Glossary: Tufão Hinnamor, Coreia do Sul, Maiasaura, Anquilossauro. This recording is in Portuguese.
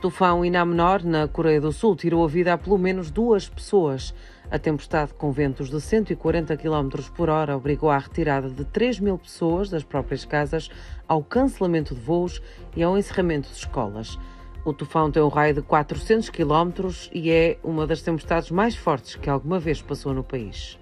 Tufão Hinnamor, na Coreia do Sul, tirou a vida a pelo menos 2 pessoas. A tempestade, com ventos de 140 km por hora, obrigou à retirada de 3.000 pessoas das próprias casas, ao cancelamento de voos e ao encerramento de escolas. O tufão tem um raio de 400 km e é uma das tempestades mais fortes que alguma vez passou no país.